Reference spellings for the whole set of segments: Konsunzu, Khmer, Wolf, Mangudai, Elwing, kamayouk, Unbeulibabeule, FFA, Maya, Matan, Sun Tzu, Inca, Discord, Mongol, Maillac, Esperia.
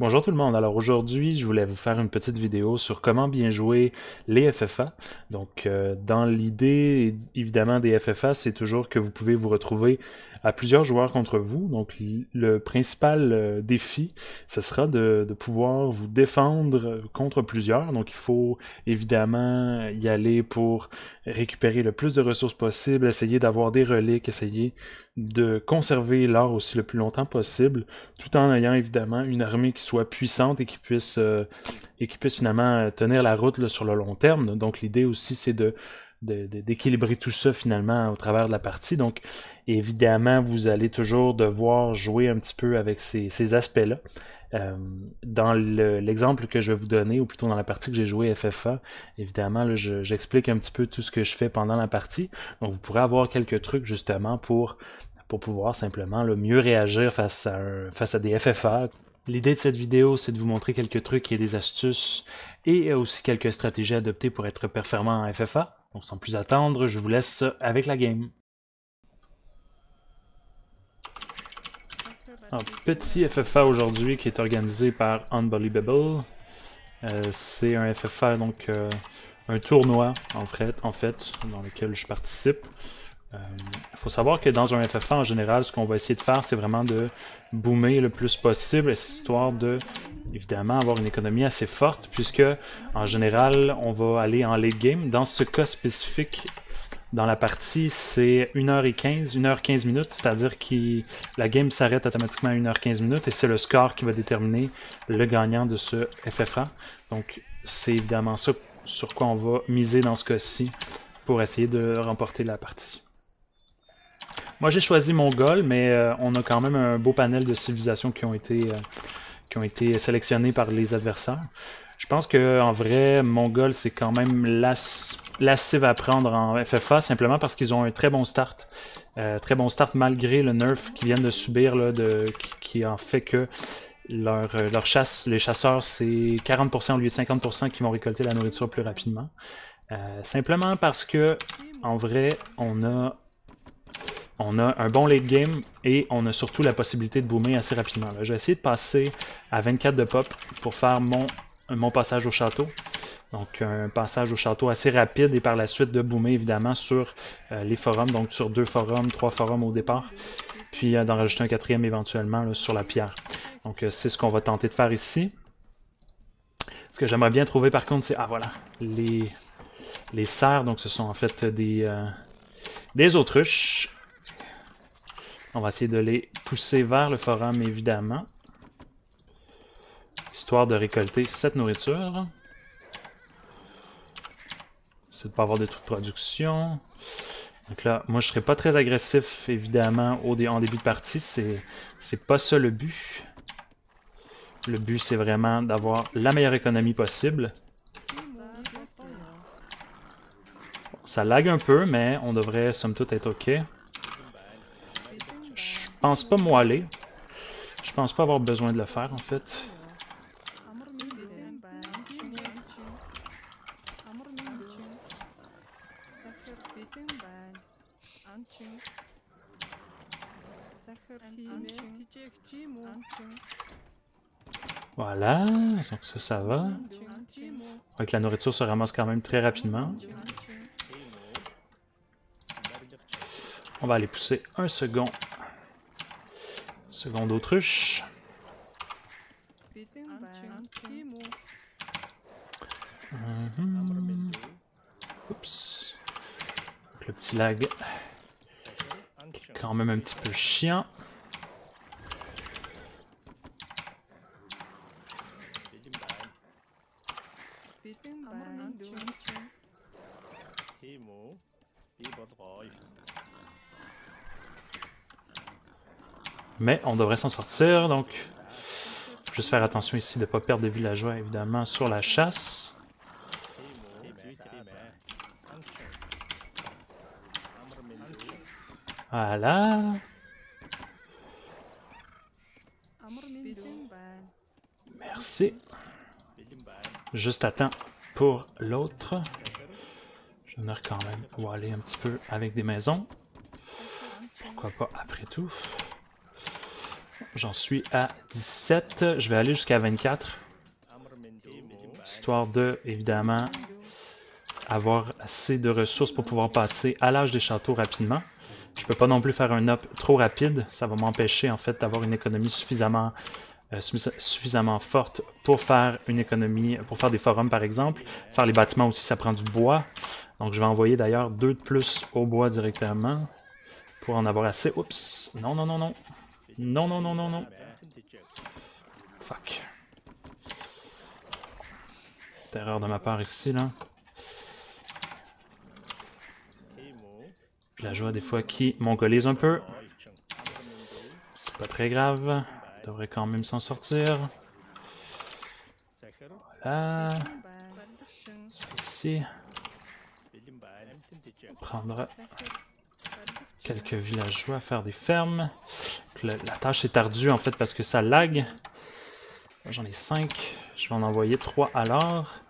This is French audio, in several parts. Bonjour tout le monde, alors aujourd'hui je voulais vous faire une petite vidéo sur comment bien jouer les FFA. Donc dans l'idée évidemment des FFA, c'est toujours que vous pouvez vous retrouver à plusieurs joueurs contre vous. Donc le principal défi, ce sera de pouvoir vous défendre contre plusieurs. Donc il faut évidemment y aller pour récupérer le plus de ressources possible, essayer d'avoir des reliques, essayer de conserver l'or aussi le plus longtemps possible, tout en ayant évidemment une armée qui soit puissante et qui puisse finalement tenir la route là, sur le long terme. Donc l'idée aussi c'est d'équilibrer tout ça finalement au travers de la partie. Donc évidemment vous allez toujours devoir jouer un petit peu avec ces aspects-là. Dans l'exemple que je vais vous donner, ou plutôt dans la partie que j'ai jouée FFA, évidemment là, j'explique un petit peu tout ce que je fais pendant la partie. Donc vous pourrez avoir quelques trucs justement pour pouvoir simplement là, mieux réagir face à des FFA. L'idée de cette vidéo, c'est de vous montrer quelques trucs et des astuces et aussi quelques stratégies à adopter pour être performant en FFA. Donc sans plus attendre, je vous laisse avec la game. Un petit FFA aujourd'hui qui est organisé par Unbeulibabeule. C'est un FFA, donc un tournoi en fait, dans lequel je participe. Faut savoir que dans un FFA, en général, ce qu'on va essayer de faire, c'est vraiment de boomer le plus possible, histoire de, évidemment, avoir une économie assez forte, puisque, en général, on va aller en late game. Dans ce cas spécifique, dans la partie, c'est 1h15 minutes, c'est-à-dire que la game s'arrête automatiquement à 1h15 minutes, et c'est le score qui va déterminer le gagnant de ce FFA. Donc, c'est évidemment ça sur quoi on va miser dans ce cas-ci, pour essayer de remporter la partie. Moi, j'ai choisi Mongol, mais on a quand même un beau panel de civilisations qui ont été sélectionnées par les adversaires. Je pense qu'en vrai, Mongol, c'est quand même la cible à prendre en FFA, simplement parce qu'ils ont un très bon start. Malgré le nerf qu'ils viennent de subir, là, qui en fait que leur chasse, les chasseurs, c'est 40% au lieu de 50% qui vont récolter la nourriture plus rapidement. Simplement parce que, en vrai, on a un bon late game et on a surtout la possibilité de boomer assez rapidement. Là, je vais essayer de passer à 24 de pop pour faire mon passage au château. Donc, un passage au château assez rapide et par la suite de boomer, évidemment, sur les forums. Donc, sur 2 forums, 3 forums au départ. Puis, d'en rajouter un 4e éventuellement là, sur la pierre. Donc, c'est ce qu'on va tenter de faire ici. Ce que j'aimerais bien trouver, par contre, c'est... Ah, voilà, les cerfs, donc ce sont en fait des autruches. On va essayer de les pousser vers le forum, évidemment. Histoire de récolter cette nourriture. C'est de ne pas avoir des trous de production. Donc là, moi je ne serais pas très agressif, évidemment, en début de partie. C'est pas ça le but. Le but, c'est vraiment d'avoir la meilleure économie possible. Ça lag un peu, mais on devrait, somme toute, être OK. Je pense pas moaler. Je pense pas avoir besoin de le faire, en fait. Voilà. Donc ça va. Avec la nourriture se ramasse quand même très rapidement. On va aller pousser un second. Seconde autruche. Oups. Donc le petit lag. Quand même un petit peu chiant. Mais on devrait s'en sortir, donc juste faire attention ici de ne pas perdre des villageois, évidemment, sur la chasse. Voilà. Merci. Juste à temps pour l'autre. Je vais quand même pouvoir aller un petit peu avec des maisons. Pourquoi pas après tout. J'en suis à 17. Je vais aller jusqu'à 24. Histoire de, évidemment, avoir assez de ressources pour pouvoir passer à l'âge des châteaux rapidement. Je ne peux pas non plus faire un up trop rapide. Ça va m'empêcher, en fait, d'avoir une économie suffisamment forte pour faire une économie, pour faire des forums, par exemple. Faire les bâtiments aussi, ça prend du bois. Donc, je vais envoyer d'ailleurs 2 de plus au bois directement pour en avoir assez. Oups! Non, non, non, non. Non, non, non, non, non. Fuck. Petite erreur de ma part ici, là. La joie, des fois, qui mongolise un peu. C'est pas très grave. On devrait quand même s'en sortir. Voilà. C'est ici. Prendre quelques villageois à faire des fermes. La tâche est ardue, en fait, parce que ça lag. J'en ai 5. Je vais en envoyer 3 à l'heure.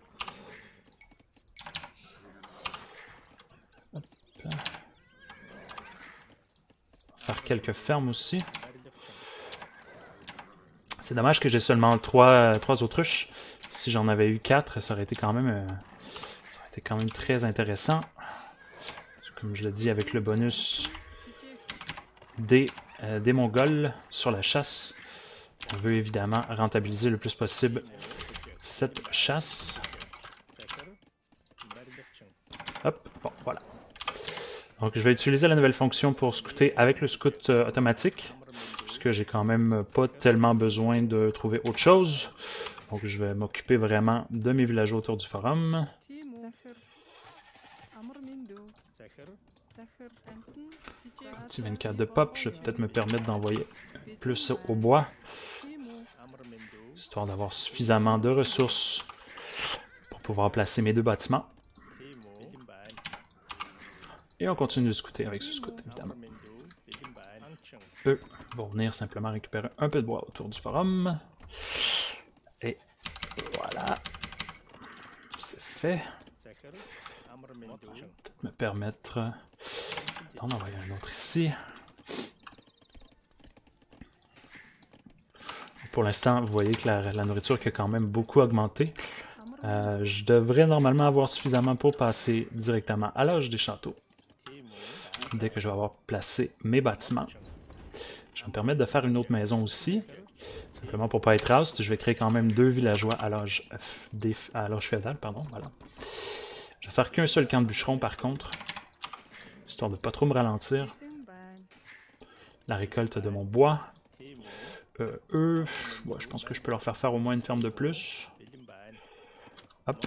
Faire quelques fermes aussi. C'est dommage que j'ai seulement 3 autruches. Si j'en avais eu 4, ça aurait été quand même, très intéressant. Comme je l'ai dit, avec le bonus des Mongols sur la chasse. On veut évidemment rentabiliser le plus possible cette chasse. Hop, bon, voilà. Donc, je vais utiliser la nouvelle fonction pour scouter avec le scout automatique, puisque j'ai quand même pas tellement besoin de trouver autre chose. Donc, je vais m'occuper vraiment de mes villageois autour du forum. Petit 24 de pop, je vais peut-être me permettre d'envoyer plus au bois, histoire d'avoir suffisamment de ressources pour pouvoir placer mes 2 bâtiments. Et on continue de scouter avec ce scout, évidemment. Eux vont venir simplement récupérer un peu de bois autour du forum. Et voilà, c'est fait. Je vais peut-être me permettre d'en envoyer un autre ici. Pour l'instant, vous voyez que la nourriture qui a quand même beaucoup augmenté. Je devrais normalement avoir suffisamment pour passer directement à l'âge des châteaux. Dès que je vais avoir placé mes bâtiments. Je vais me permettre de faire une autre maison aussi. Simplement pour ne pas être raste, je vais créer quand même 2 villageois à l'âge féodal. Pardon, voilà. Je vais faire qu'un seul camp de bûcheron par contre, histoire de pas trop me ralentir. La récolte de mon bois. Eux, ouais, je pense que je peux leur faire faire au moins une ferme de plus. Hop.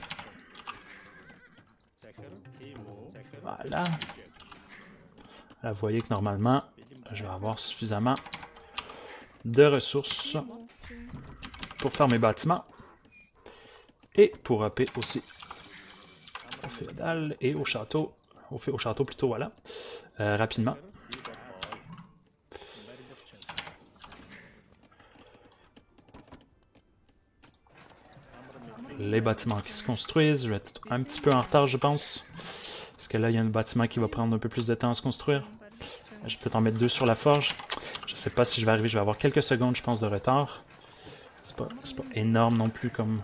Voilà. Là, vous voyez que normalement, je vais avoir suffisamment de ressources pour faire mes bâtiments et pour hopper aussi. Au féodal et au château, au château plutôt, voilà, rapidement. Les bâtiments qui se construisent, je vais être un petit peu en retard, je pense. Parce que là, il y a un bâtiment qui va prendre un peu plus de temps à se construire. Je vais peut-être en mettre 2 sur la forge. Je ne sais pas si je vais arriver, je vais avoir quelques secondes, je pense, de retard. C'est pas énorme non plus comme...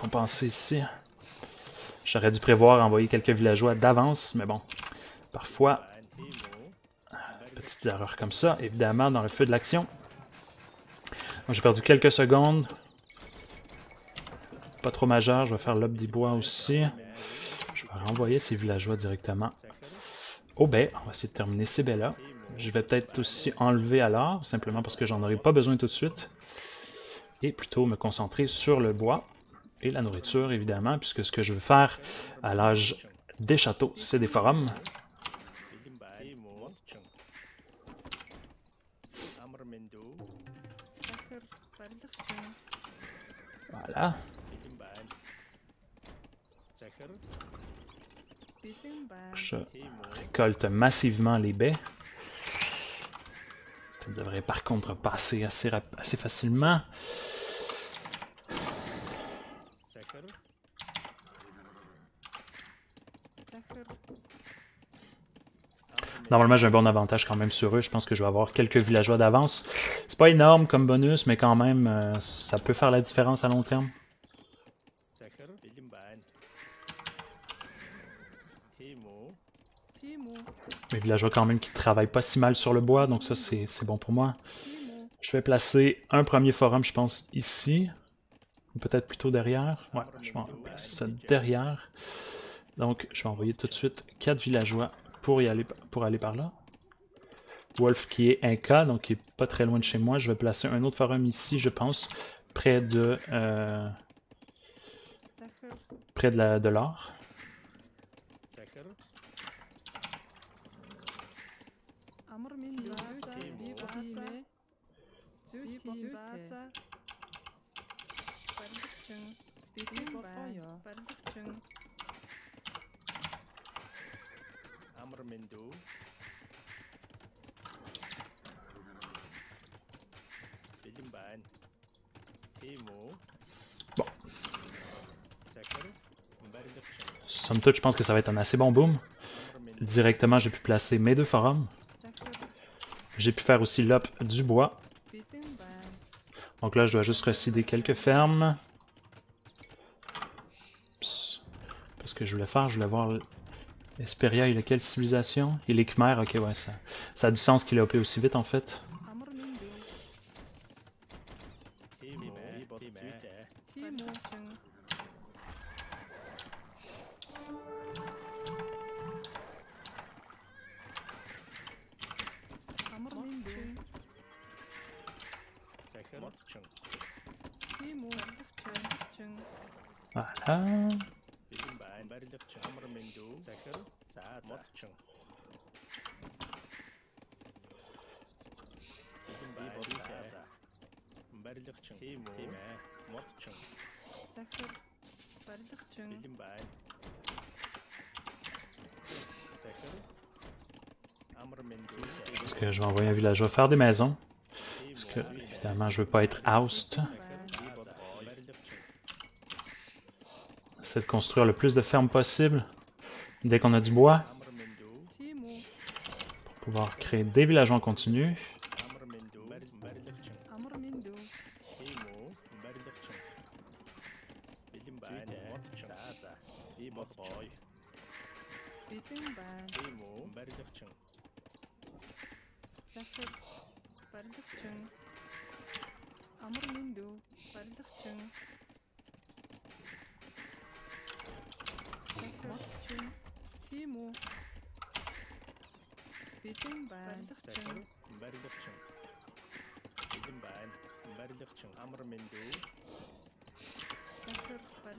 compenser ici. J'aurais dû prévoir envoyer quelques villageois d'avance, mais bon, parfois, petites erreurs comme ça, évidemment, dans le feu de l'action. J'ai perdu quelques secondes. Pas trop majeur, je vais faire l'op des bois aussi. Je vais renvoyer ces villageois directement aux baies. On va essayer de terminer ces baies-là. Je vais peut-être aussi enlever alors, simplement parce que j'en aurai pas besoin tout de suite. Et plutôt me concentrer sur le bois. Et la nourriture, évidemment, puisque ce que je veux faire à l'âge des châteaux, c'est des forums. Voilà. Je récolte massivement les baies. Ça devrait par contre passer assez facilement. Normalement, j'ai un bon avantage quand même sur eux. Je pense que je vais avoir quelques villageois d'avance. C'est pas énorme comme bonus, mais quand même, ça peut faire la différence à long terme. Mes villageois quand même qui travaillent pas si mal sur le bois, donc ça c'est bon pour moi. Je vais placer un premier forum, je pense, ici. Ou peut-être plutôt derrière. Ouais, je vais en placer ça derrière. Donc je vais envoyer tout de suite 4 villageois pour aller par là. Wolf qui est Inca, donc qui est pas très loin de chez moi. Je vais placer un autre forum ici, je pense, près de l'or. Bon. Somme toute, je pense que ça va être un assez bon boom. Directement, j'ai pu placer mes deux forums. J'ai pu faire aussi l'op du bois. Donc là, je dois juste recider quelques fermes. Psst. Parce que je voulais faire, je voulais voir l'Esperia et quelle civilisation? Et les Khmer, ok, ouais, ça a du sens qu'il a opé aussi vite en fait. Voilà. Parce que je vais envoyer un villageois faire des maisons. Parce que, évidemment, je veux pas être oust. C'est de construire le plus de fermes possible dès qu'on a du bois pour pouvoir créer des villages en continu.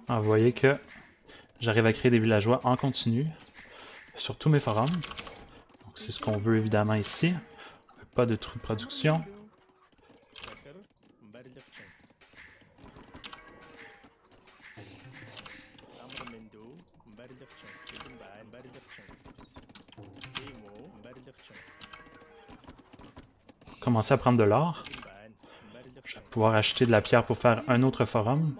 Ah, vous voyez que j'arrive à créer des villageois en continu sur tous mes forums. Donc c'est ce qu'on veut évidemment ici. Pas de trou de production. Commencer à prendre de l'or. Je vais pouvoir acheter de la pierre pour faire un autre forum.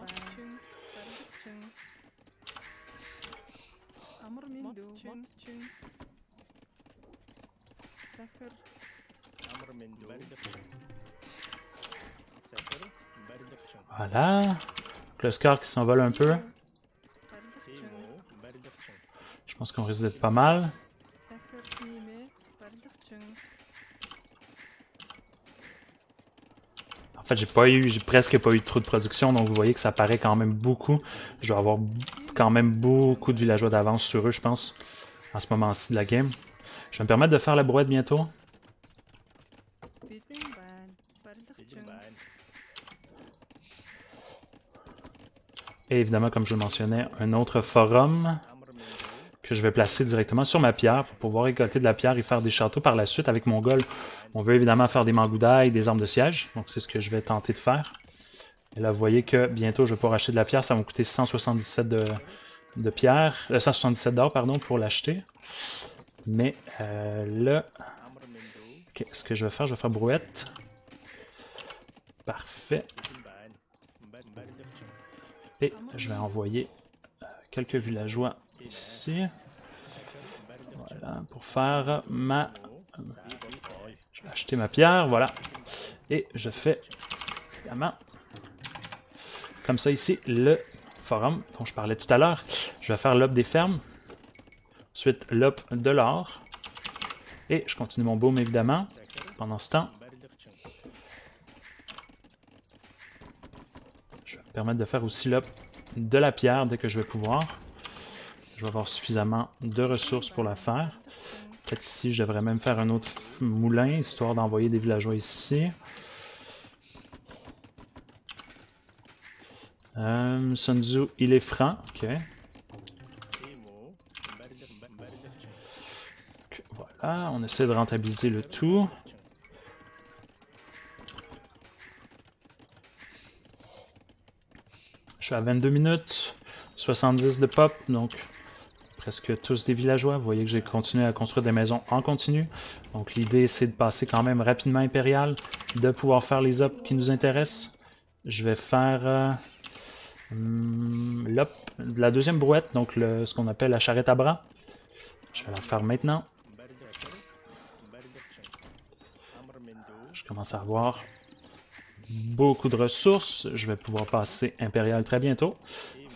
Voilà. Donc le score qui s'envole un peu. Je pense qu'on risque d'être pas mal. En fait, j'ai presque pas eu de trou de production, donc vous voyez que ça paraît quand même beaucoup. Je dois avoir quand même beaucoup de villageois d'avance sur eux, je pense, à ce moment-ci de la game. Je vais me permettre de faire la brouette bientôt. Et évidemment, comme je le mentionnais, un autre forum que je vais placer directement sur ma pierre pour pouvoir récolter de la pierre et faire des châteaux par la suite. Avec Mongol, on veut évidemment faire des Mangudai et des armes de siège, donc c'est ce que je vais tenter de faire. Et là, vous voyez que bientôt, je vais pouvoir acheter de la pierre. Ça va me coûter 177 de pierre, 177 d'or, pardon, pour l'acheter. Mais là, okay, ce que je vais faire brouette. Parfait. Et je vais envoyer quelques villageois ici. Voilà. pour faire ma... Je vais acheter ma pierre, voilà. Et je fais, évidemment, comme ça ici, le forum dont je parlais tout à l'heure. Je vais faire l'op des fermes, ensuite l'op de l'or. Et je continue mon boom, évidemment, pendant ce temps. Je vais me permettre de faire aussi l'op de la pierre dès que je vais pouvoir. Je vais avoir suffisamment de ressources pour la faire. Peut-être ici, je devrais même faire un autre moulin, histoire d'envoyer des villageois ici. Sun Tzu, il est franc. Ok. Donc, voilà, on essaie de rentabiliser le tout. Je suis à 22 minutes, 70 de pop, donc... presque tous des villageois. Vous voyez que j'ai continué à construire des maisons en continu. Donc l'idée, c'est de passer quand même rapidement impérial, de pouvoir faire les ops qui nous intéressent. Je vais faire l'op de la deuxième brouette, donc ce qu'on appelle la charrette à bras. Je vais la faire maintenant. Je commence à avoir beaucoup de ressources. Je vais pouvoir passer impérial très bientôt.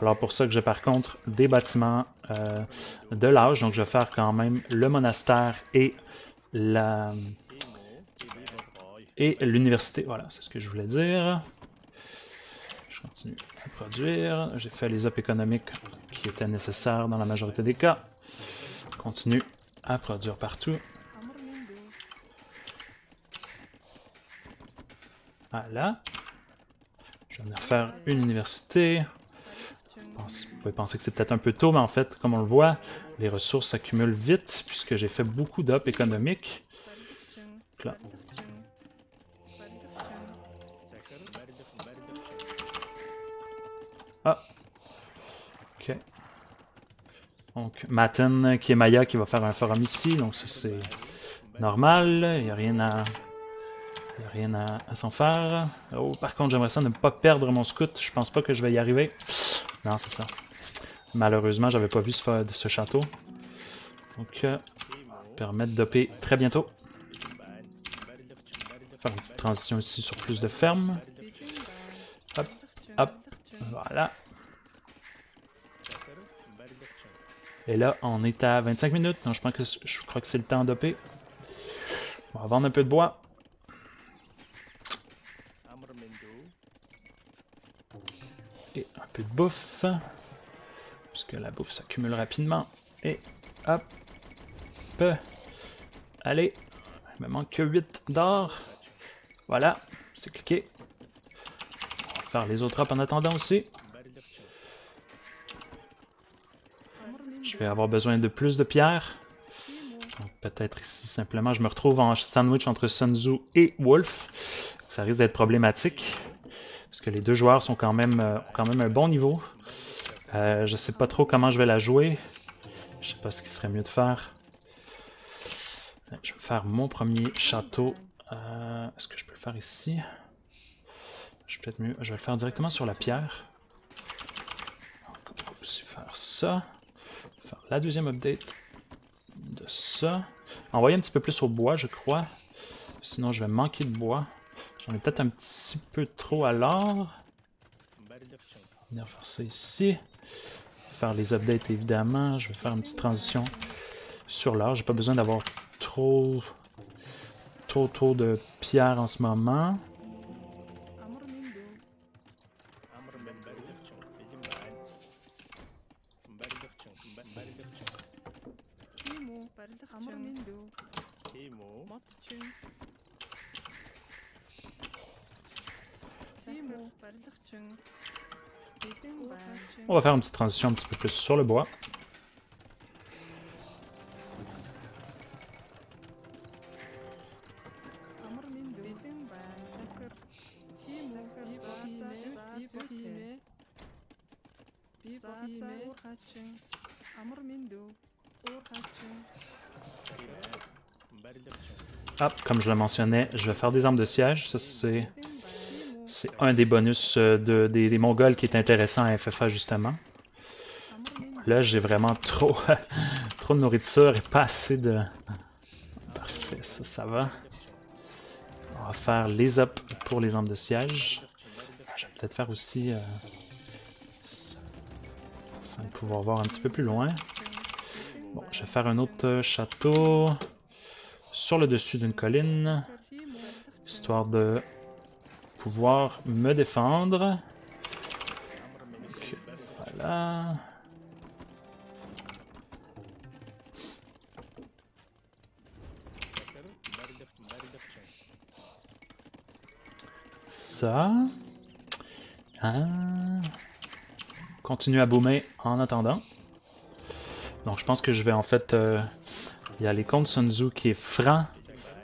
Alors pour ça que j'ai par contre des bâtiments de l'âge, donc je vais faire quand même le monastère et l'université. Voilà, c'est ce que je voulais dire. Je continue à produire. J'ai fait les op économiques qui étaient nécessaires dans la majorité des cas. Je continue à produire partout. Voilà. Je vais venir faire une université. Vous pouvez penser que c'est peut-être un peu tôt, mais en fait, comme on le voit, les ressources s'accumulent vite, puisque j'ai fait beaucoup d'op économiques. Là. Ah! Ok. Donc, Matan, qui est Maya, qui va faire un forum ici, donc ça, c'est normal. Il n'y a rien à... Il n'y a rien à s'en faire. Oh, par contre, j'aimerais ça ne pas perdre mon scout. Je pense pas que je vais y arriver. Non, c'est ça. Malheureusement, j'avais pas vu ce château. Donc, permettre d'opper très bientôt. Faire une petite transition ici sur plus de fermes. Hop, hop, voilà. Et là, on est à 25 minutes. Non, je crois que c'est le temps d'opper. On va vendre un peu de bois. Et un peu de bouffe, parce que la bouffe s'accumule rapidement. Et hop, allez, il me manque que 8 d'or. Voilà, c'est cliqué. On va faire les autres ops en attendant aussi. Je vais avoir besoin de plus de pierres. Peut-être ici, simplement, je me retrouve en sandwich entre Sun Tzu et Wolf. Ça risque d'être problématique. Parce que les deux joueurs sont ont quand même un bon niveau. Je sais pas trop comment je vais la jouer. Je sais pas ce qu'il serait mieux de faire. Je vais faire mon premier château. Est-ce que je peux le faire ici? Je vais peut-être mieux. Je vais le faire directement sur la pierre. Donc, on peut aussi faire ça. Faire la deuxième update de ça. Envoyer un petit peu plus au bois, je crois. Sinon, je vais manquer de bois. J'en ai peut-être un petit peu trop à l'or. On va venir faire ça ici. Faire les updates évidemment. Je vais faire une petite transition sur l'or. J'ai pas besoin d'avoir trop de pierres en ce moment. On va faire une petite transition un petit peu plus sur le bois. Hop, comme je le mentionnais, je vais faire des armes de siège. Ça, c'est un des bonus des Mongols qui est intéressant à FFA, justement. Là, j'ai vraiment trop, trop de nourriture et pas assez de... Parfait, ça, ça va. On va faire les up pour les armes de siège. Je vais peut-être faire aussi... Afin de pouvoir voir un petit peu plus loin. Bon, je vais faire un autre château sur le dessus d'une colline, histoire de pouvoir me défendre. Okay, voilà. Ça. Continue à boomer en attendant. Donc je pense que je vais en fait... il y a les Konsunzu qui est franc,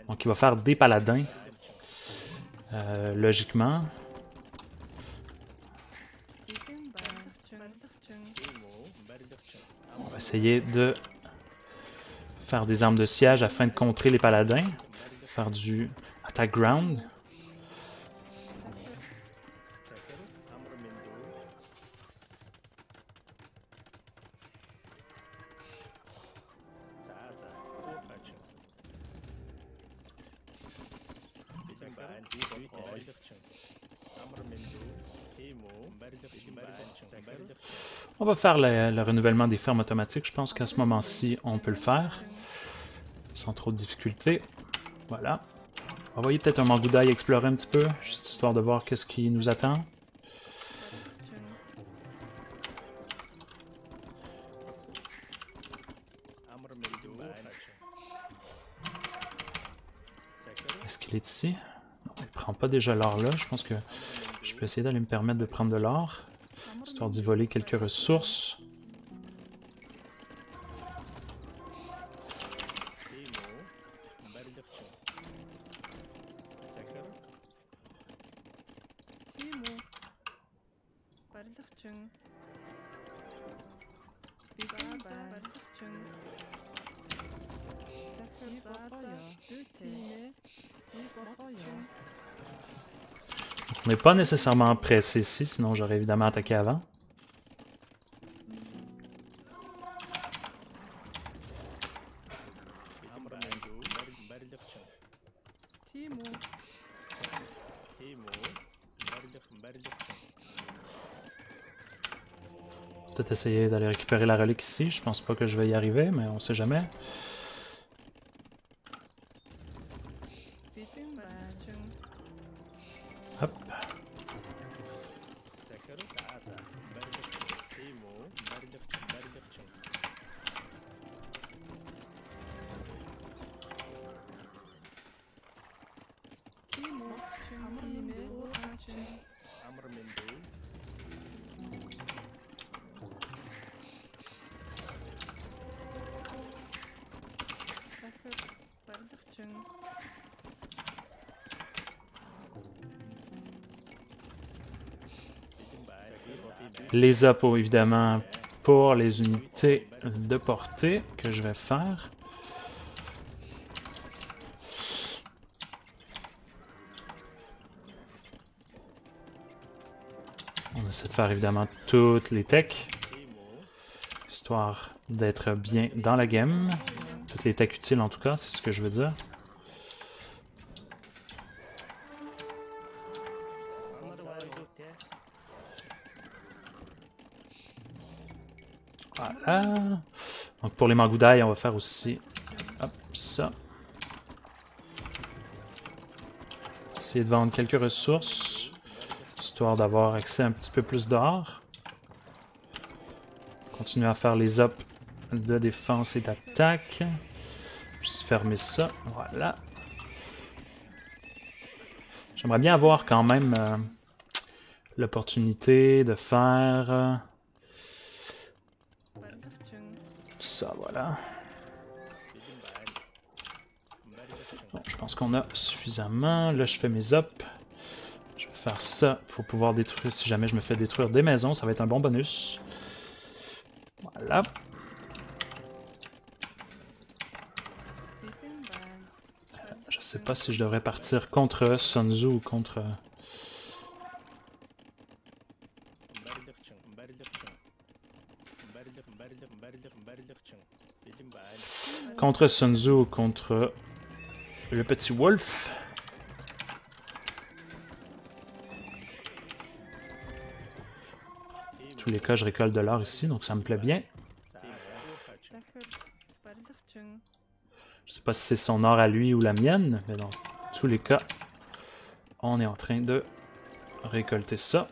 donc il va faire des paladins, logiquement. On va essayer de faire des armes de siège afin de contrer les paladins. Faire du attack ground. On va faire le renouvellement des fermes automatiques. Je pense qu'à ce moment-ci, on peut le faire sans trop de difficulté. Voilà. On va envoyer peut-être un Mangudai explorer un petit peu, juste histoire de voir qu'est-ce qui nous attend. Est-ce qu'il est ici? Non, il ne prend pas déjà l'or là. Je pense que je peux essayer d'aller me permettre de prendre de l'or, histoire d'y voler quelques ressources. On n'est pas nécessairement pressé ici, sinon j'aurais évidemment attaqué avant. Peut-être essayer d'aller récupérer la relique ici. Je pense pas que je vais y arriver, mais on sait jamais. Les appos, évidemment, pour les unités de portée que je vais faire. On essaie de faire, évidemment, toutes les techs, histoire d'être bien dans la game. Toutes les techs utiles, en tout cas, c'est ce que je veux dire. Donc pour les Mangudai, on va faire aussi hop, ça. Essayer de vendre quelques ressources, histoire d'avoir accès à un petit peu plus d'or. Continuer à faire les up de défense et d'attaque. Juste fermer ça, voilà. J'aimerais bien avoir quand même l'opportunité de faire... ça, voilà. Bon, je pense qu'on a suffisamment. Là, je fais mes up. Je vais faire ça pour pouvoir détruire. Si jamais je me fais détruire des maisons, ça va être un bon bonus. Voilà. Je sais pas si je devrais partir contre Sun Tzu ou contre... Contre Sun Tzu, contre le petit Wolf. En tous les cas, je récolte de l'or ici, donc ça me plaît bien. Je sais pas si c'est son or à lui ou la mienne, mais dans tous les cas, on est en train de récolter ça.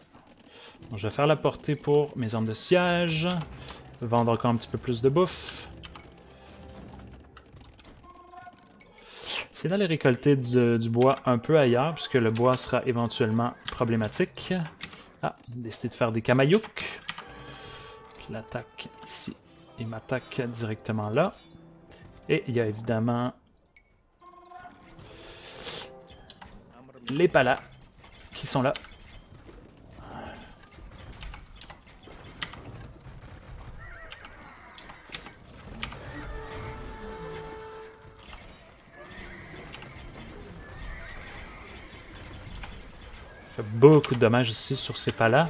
Donc, je vais faire la portée pour mes armes de siège. Vendre encore un petit peu plus de bouffe. C'est d'aller récolter du bois un peu ailleurs, puisque le bois sera éventuellement problématique. Ah, décidé de faire des kamayouks. Qui l'attaque ici et m'attaque directement là. Et il y a évidemment les palas qui sont là. Fait beaucoup de dommages ici sur ces palas.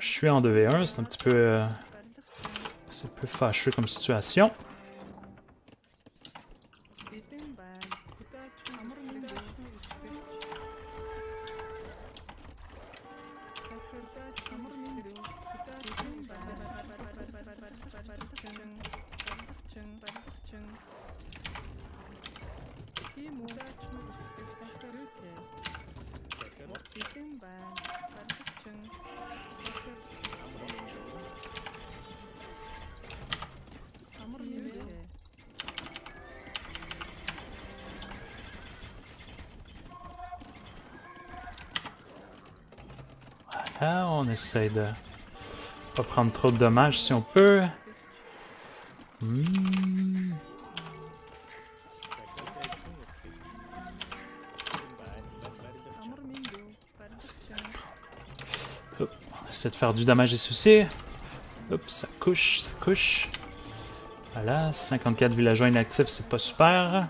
Je suis en 2v1, c'est un petit peu, fâcheux comme situation. Ah, on essaye de pas prendre trop de dommages si on peut. On essaie de faire du dommage et ceci. Hop, ça couche, ça couche. Voilà, 54 villageois inactifs, c'est pas super.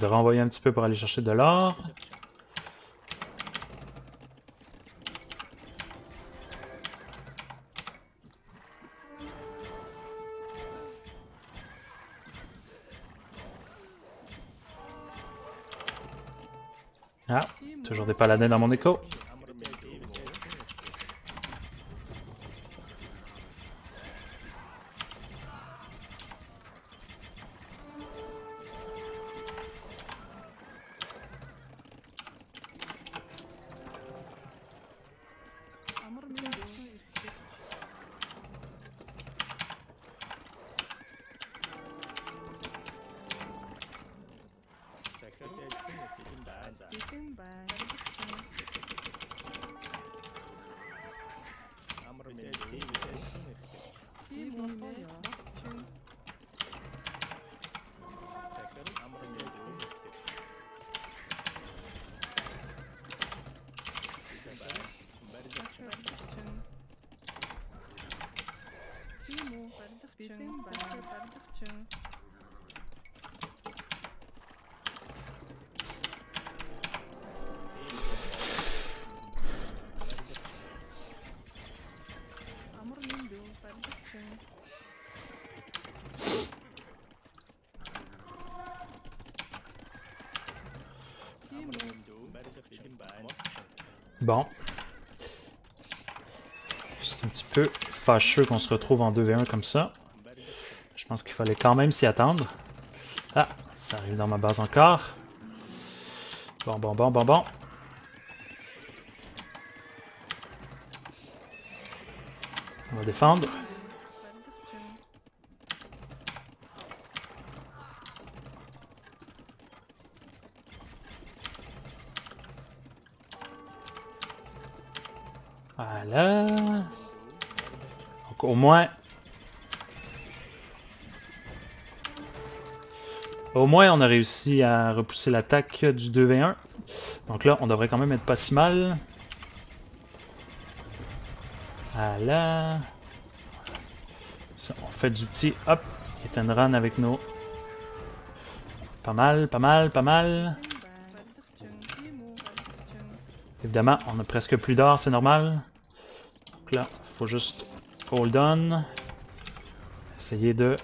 De renvoyer un petit peu pour aller chercher de l'or. Ah, toujours des paladins dans mon écho. Bon. C'est un petit peu fâcheux qu'on se retrouve en 2v1 comme ça. Je pense qu'il fallait quand même s'y attendre. Ah, ça arrive dans ma base encore. Bon. On va défendre. Voilà. Donc, au moins, on a réussi à repousser l'attaque du 2v1. Donc là, on devrait quand même être pas si mal. Voilà. Ça, on fait du petit hop, hit and run avec nos... Pas mal. Évidemment, on a presque plus d'or, c'est normal. Donc là, il faut juste hold on. Essayer de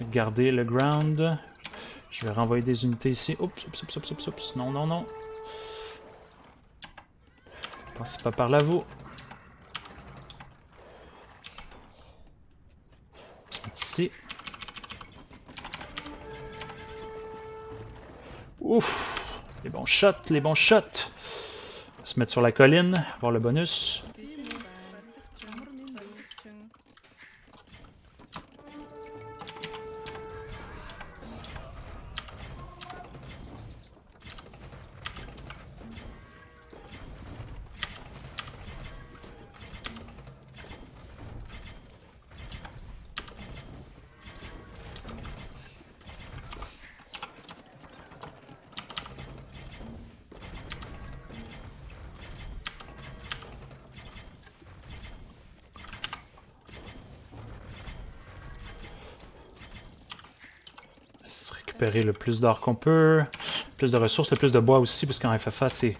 garder le ground. Je vais renvoyer des unités ici. Oups. Non. Pensez pas par là, vous. Ici. Ouf! Les bons shots! On va se mettre sur la colline, voir le bonus. Le plus d'or qu'on peut, plus de ressources, le plus de bois aussi, parce qu'en FFA, c'est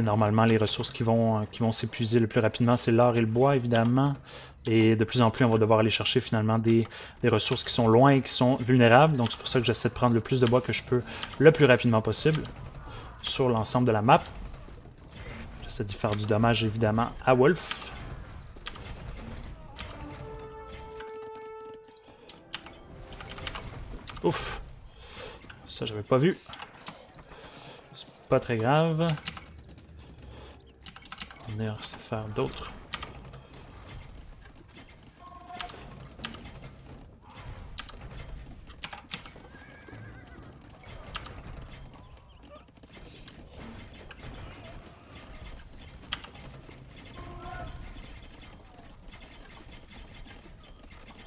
normalement les ressources qui vont s'épuiser le plus rapidement, c'est l'or et le bois, évidemment. Et de plus en plus, on va devoir aller chercher finalement des ressources qui sont loin et qui sont vulnérables. Donc c'est pour ça que j'essaie de prendre le plus de bois que je peux le plus rapidement possible sur l'ensemble de la map. J'essaie d'y faire du dommage, évidemment, à Wolf. Ouf! Ça, j'avais pas vu. C'est pas très grave. On va se faire d'autres.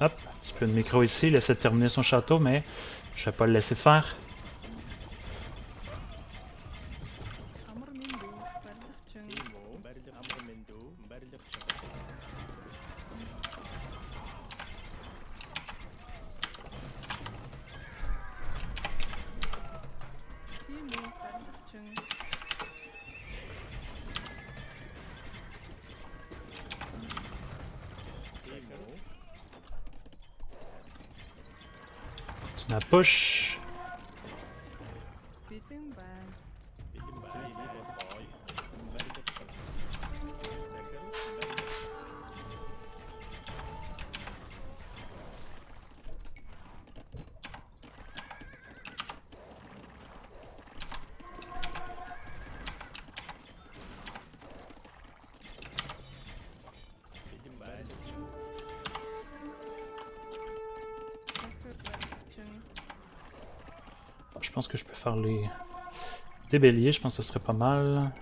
Hop, un petit peu de micro ici. Laissez terminer son château, mais je vais pas le laisser faire. La push. Je pense que je peux faire des béliers, je pense que ce serait pas mal.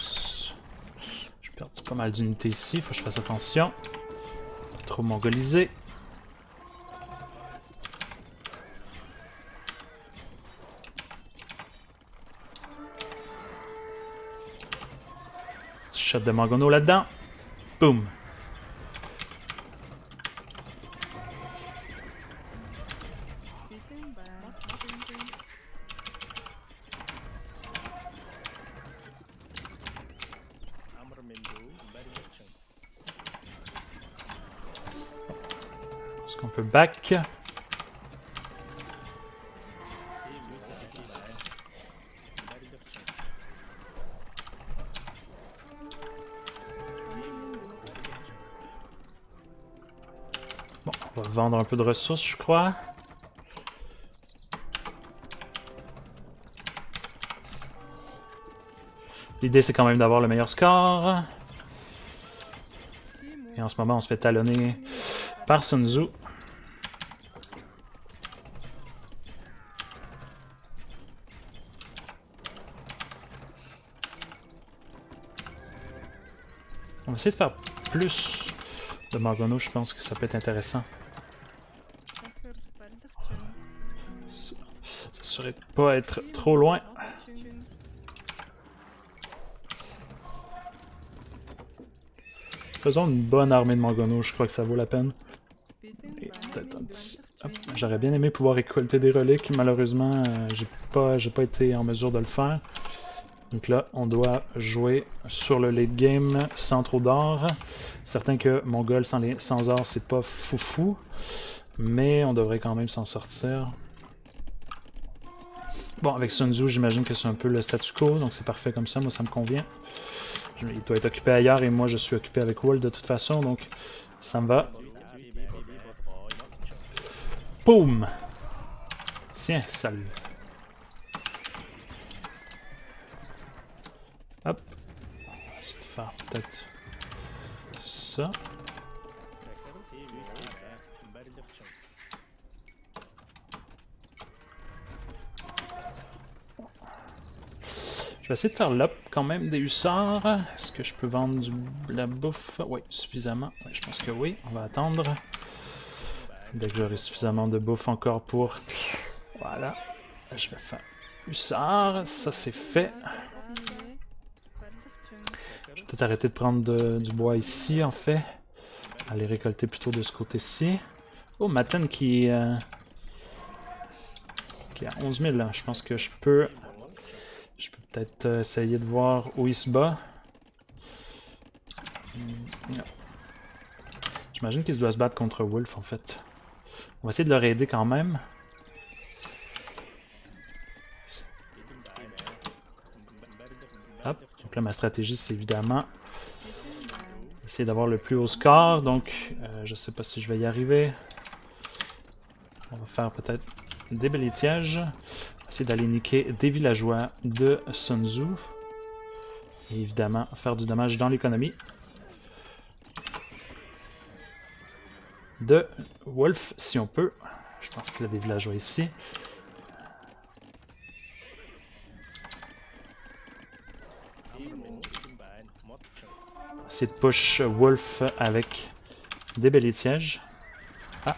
Je perds pas mal d'unités ici, faut que je fasse attention. Pas trop mongoliser. Petit shot de mangono là-dedans. Boum! Back. Bon, on va vendre un peu de ressources, je crois. L'idée, c'est quand même d'avoir le meilleur score. Et en ce moment, on se fait talonner par Sun Tzu. On va essayer de faire plus de Mangono, je pense que ça peut être intéressant. Ça ne serait pas être trop loin. Faisons une bonne armée de Mangono, je crois que ça vaut la peine. Et peut-être un petit... J'aurais bien aimé pouvoir récolter des reliques, malheureusement j'ai pas été en mesure de le faire. Donc là, on doit jouer sur le late game sans trop d'or. Certain que Mongol sans or, c'est pas foufou, mais on devrait quand même s'en sortir. Bon, avec Sun Tzu, j'imagine que c'est un peu le statu quo, donc c'est parfait comme ça, moi ça me convient. Il doit être occupé ailleurs et moi je suis occupé avec Wolf de toute façon, donc ça me va. Boum! Tiens, salut. Hop. On va essayer de faire peut-être ça. Je vais essayer de faire l'op quand même des hussards. Est-ce que je peux vendre de la bouffe? Oui, suffisamment. Oui, je pense que oui. On va attendre. Dès que j'aurai suffisamment de bouffe encore pour... Voilà. Je vais faire hussard. Ça, c'est fait. Je vais peut-être arrêter de prendre du bois ici, en fait. Aller récolter plutôt de ce côté-ci. Oh, Matan qui est à 11 000. Là. Je pense que je peux... Je peux peut-être essayer de voir où il se bat. J'imagine qu'il doit se battre contre Wolf, en fait. On va essayer de leur aider quand même. Hop. Donc là, ma stratégie, c'est évidemment essayer d'avoir le plus haut score. Donc, je sais pas si je vais y arriver. On va faire peut-être des balaitiages. Essayer d'aller niquer des villageois de Sun Tzu. Et évidemment, faire du dommage dans l'économie de Wolf, si on peut. Je pense qu'il y a des villageois ici. Essayer de push Wolf avec des balaitiages. Ah!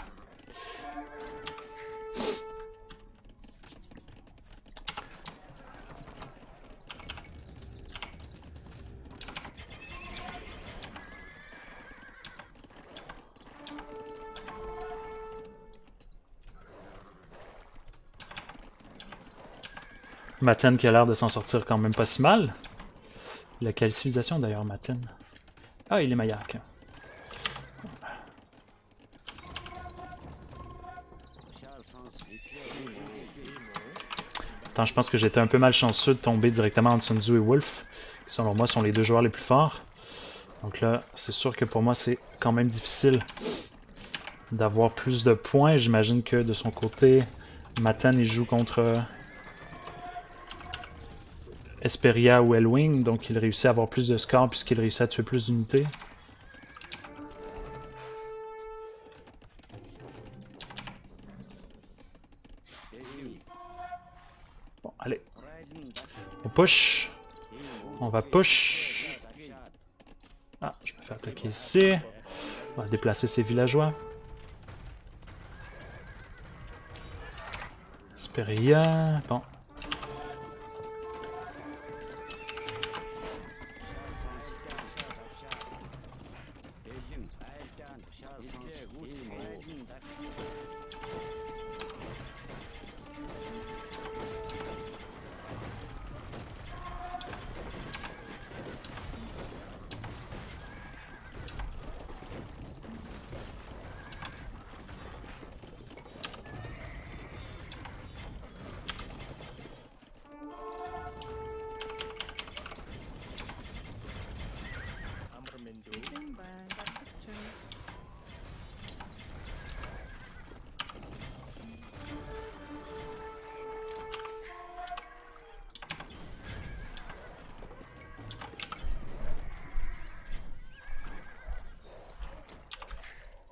Matan qui a l'air de s'en sortir quand même pas si mal. La civilisation d'ailleurs, Matan. Ah, il est Maillac. Attends, je pense que j'étais un peu malchanceux de tomber directement entre Sun Tzu et Wolf, qui selon moi sont les deux joueurs les plus forts. Donc là, c'est sûr que pour moi, c'est quand même difficile d'avoir plus de points. J'imagine que de son côté, Matan, il joue contre... Esperia ou Elwing, donc il réussit à avoir plus de scores puisqu'il réussit à tuer plus d'unités. Bon, allez. On push. On va push. Ah, je me fais attaquer ici. On va déplacer ces villageois. Esperia, bon.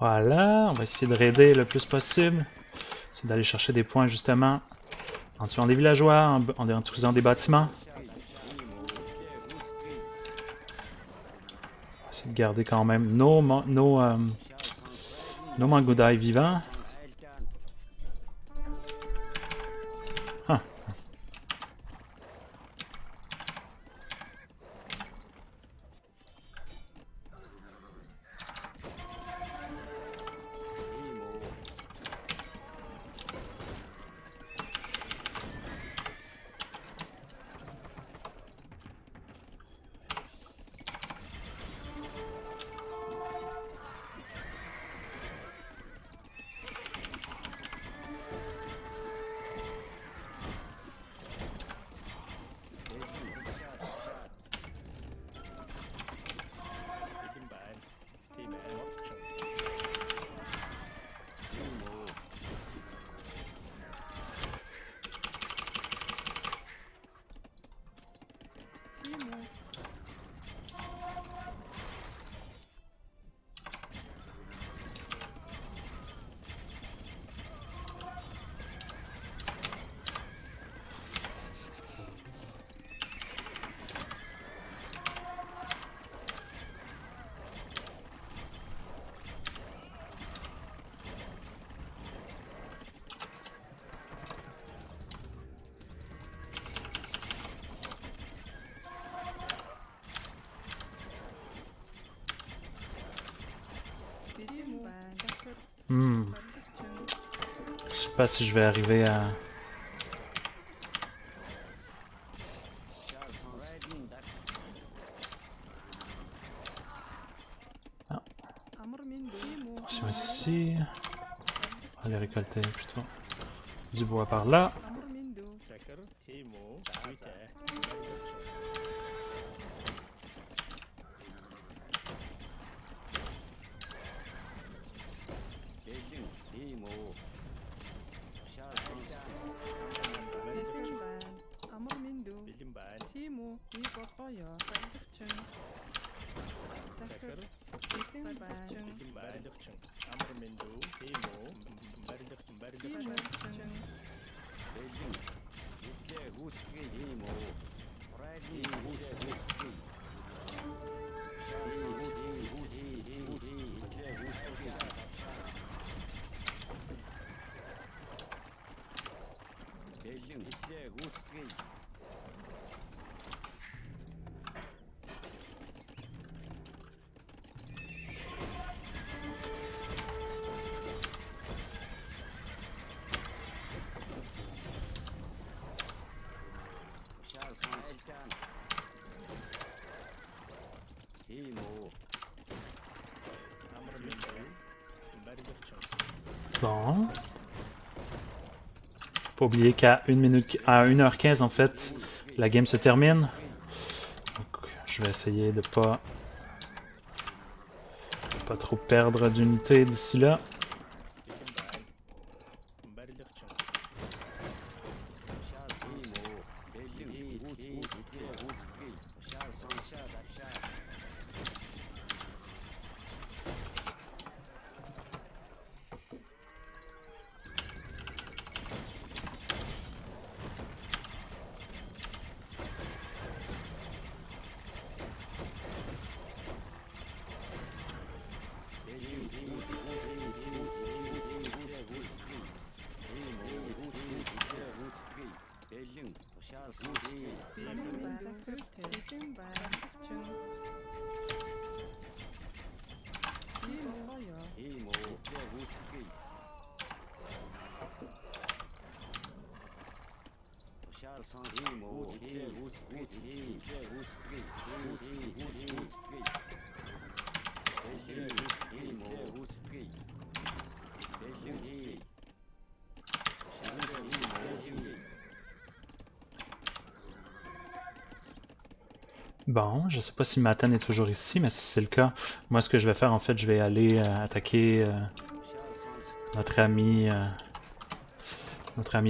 Voilà, on va essayer de raider le plus possible. C'est d'aller chercher des points justement en tuant des villageois, en détruisant des bâtiments. On va essayer de garder quand même nos Mangudai vivants. Je sais pas si je vais arriver à... Ah. Attention ici. On va aller récolter plutôt du bois par là. Bon. Faut pas oublier qu'à 1h15 en fait, la game se termine. Donc, je vais essayer de pas trop perdre d'unité d'ici là. Bon, je sais pas si Matan est toujours ici, mais si c'est le cas, moi ce que je vais faire en fait, je vais aller attaquer notre ami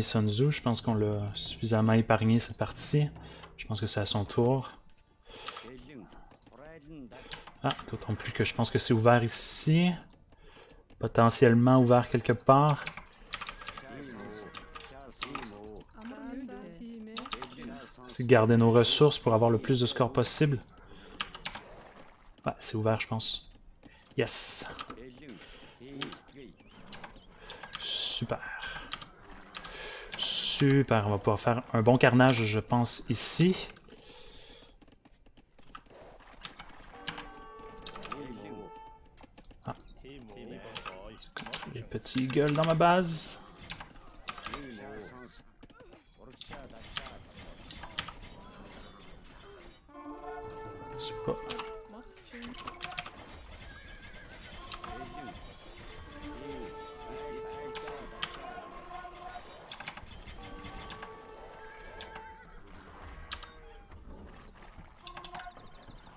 Sun Tzu. Je pense qu'on l'a suffisamment épargné cette partie. Je pense que c'est à son tour. Ah, d'autant plus que je pense que c'est ouvert ici. Potentiellement ouvert quelque part. C'est de garder nos ressources pour avoir le plus de score possible. Ouais, c'est ouvert, je pense. Yes! Super. Super, on va pouvoir faire un bon carnage, je pense, ici. Ah. Les petits gueules dans ma base. C'est quoi?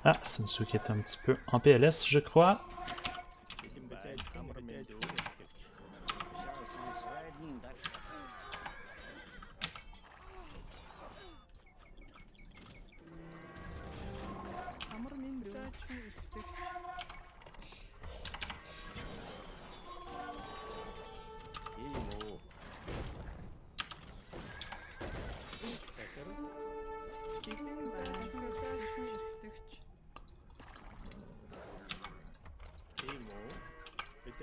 Ah, Sun Tzu qui est un petit peu en PLS, je crois.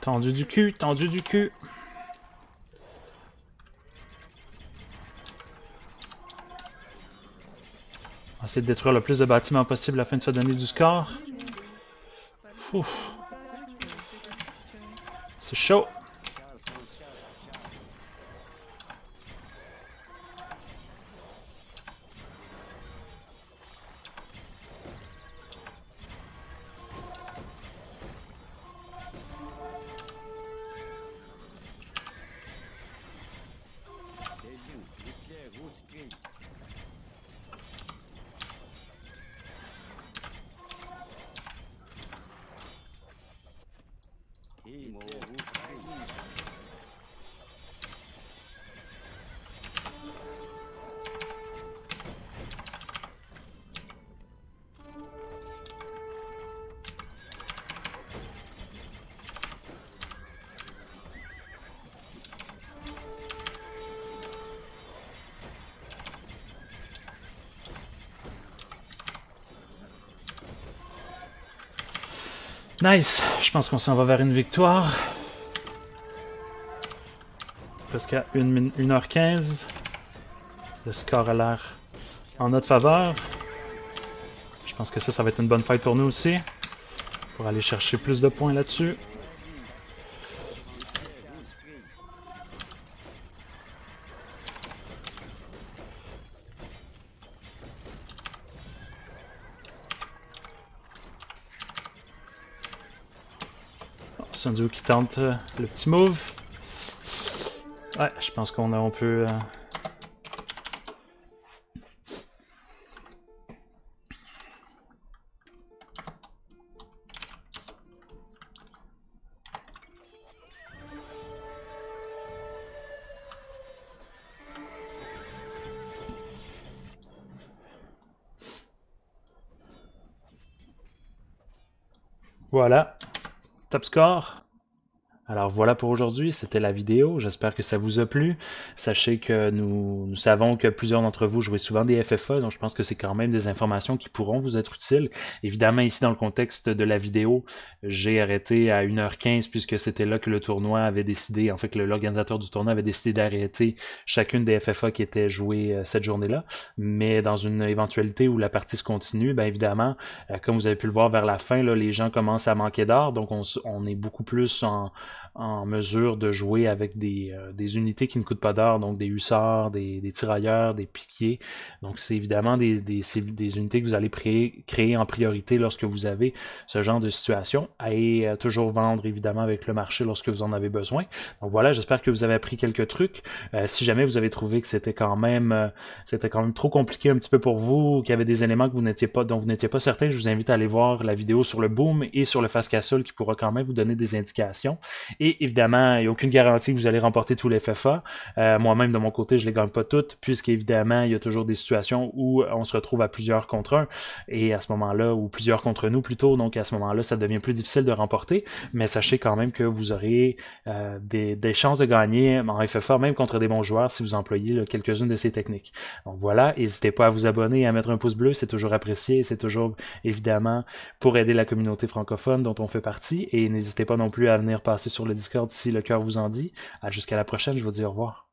Tendu du cul, tendu du cul. On va essayer de détruire le plus de bâtiments possible afin de se donner du score. C'est chaud. Nice, je pense qu'on s'en va vers une victoire. Presque à 1h15. Le score a l'air en notre faveur. Je pense que ça va être une bonne fight pour nous aussi. Pour aller chercher plus de points là-dessus. Sun Tzu qui tente le petit move. Ouais, je pense qu'on peut... Voilà. Top score. Alors voilà pour aujourd'hui, c'était la vidéo, j'espère que ça vous a plu. Sachez que nous savons que plusieurs d'entre vous jouez souvent des FFA, donc je pense que c'est quand même des informations qui pourront vous être utiles. Évidemment ici dans le contexte de la vidéo, j'ai arrêté à 1h15 puisque c'était là que le tournoi avait décidé, en fait l'organisateur du tournoi avait décidé d'arrêter chacune des FFA qui étaient jouées cette journée-là. Mais dans une éventualité où la partie se continue, bien évidemment, comme vous avez pu le voir vers la fin, là, les gens commencent à manquer d'or, donc on est beaucoup plus en en mesure de jouer avec des unités qui ne coûtent pas d'or, donc des hussards, des tirailleurs, des piquiers. Donc c'est évidemment des unités que vous allez créer en priorité lorsque vous avez ce genre de situation, et toujours vendre évidemment avec le marché lorsque vous en avez besoin. Donc voilà, j'espère que vous avez appris quelques trucs. Si jamais vous avez trouvé que c'était quand même trop compliqué un petit peu pour vous, qu'il y avait des éléments que vous n'étiez pas, dont vous n'étiez pas certain, je vous invite à aller voir la vidéo sur le boom et sur le fast castle qui pourra quand même vous donner des indications. Et évidemment, il n'y a aucune garantie que vous allez remporter tous les FFA. Moi-même, de mon côté, je ne les gagne pas toutes, puisqu'évidemment, il y a toujours des situations où on se retrouve à plusieurs contre un, et à ce moment-là, ou plusieurs contre nous plutôt, donc à ce moment-là, ça devient plus difficile de remporter, mais sachez quand même que vous aurez des chances de gagner en FFA, même contre des bons joueurs, si vous employez quelques-unes de ces techniques. Donc voilà, n'hésitez pas à vous abonner, à mettre un pouce bleu, c'est toujours apprécié, c'est toujours évidemment pour aider la communauté francophone dont on fait partie, et n'hésitez pas non plus à venir passer sur le Discord si le cœur vous en dit. Jusqu'à la prochaine, je vous dis au revoir.